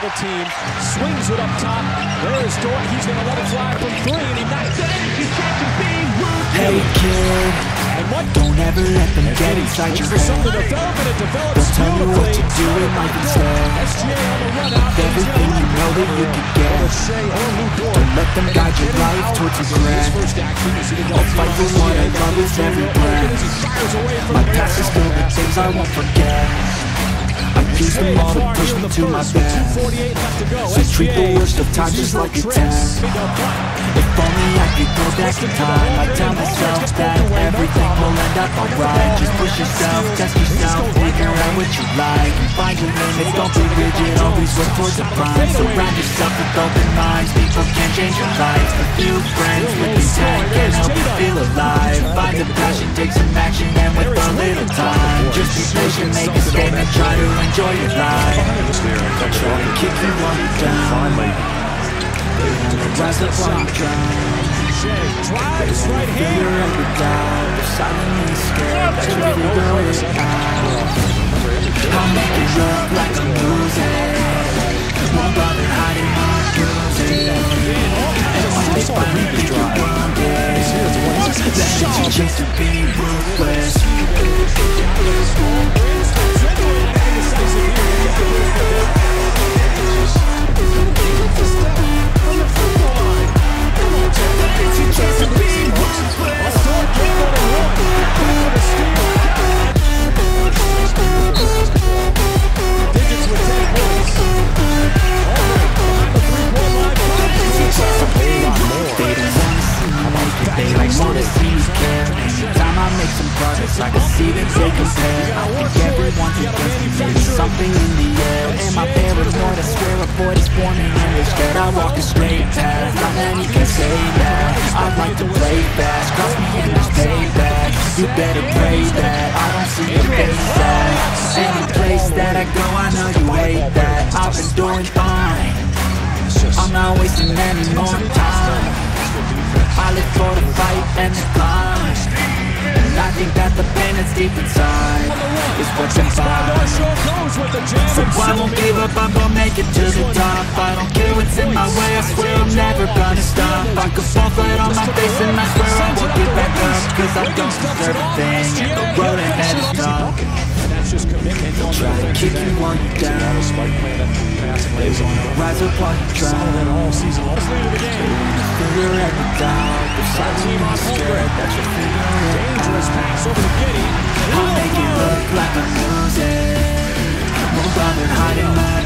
other team. Swings it up top. There is Dort. He's going to let it fly from three, and he knocks it in. Hey, kid, don't ever let them get inside your head. They'll tell you what to do, it might be sad. With everything you know that you could get, don't let them guide your life towards regret. I'll fight for what I love is every breath. My past is filled with things I won't forget. I use them all to push me to my best. So treat the worst of times just like a test. If only I could go back in time, I'd tell myself that everything will end up alright. Just push yourself, test yourself, figure out what you like, and find your limits, don't be rigid, always work towards the prime. Surround yourself with open minds, people can change your lives. A few friends with intent can help you feel alive. Find the passion, take some action, and with a little time, just be patient, make a statement, try to enjoy your life. Try to kick you while you're down. Rise up while you drown. There's no fear and no doubt. If silently scared, to figure the way out. I'll make it look like I'm losing. Won't bother hiding my bruises. And only if I really do want it, then it's a chance to be ruthless. I can see them take a stand. I think everyone's against me. Something in the air. Am I paranoid? I swear a void is forming and they're scared. I walk a straight path. Not many can say that. I like to play fast. Cross me and there's payback. You better pray that I don't see your face at any place that I go. I know you hate that. I've been doing fine. I'm not wasting any more time. I live for the fight and the climb. I think that the pain that's deep inside is what you find. So I won't give up, I'm gonna make it to the top. I don't care what's in my way, I swear I'm never gonna stop. I could fall flat on my face and I swear I won't get back up. Cause I don't deserve a thing, and the road ahead is long. They'll try to keep you while you're down. They wanna rise up while you drown. Figure out the doubt. If I leave my scared, that's your thing. Over the I'll make it look like I'm losing. Won't bother hiding my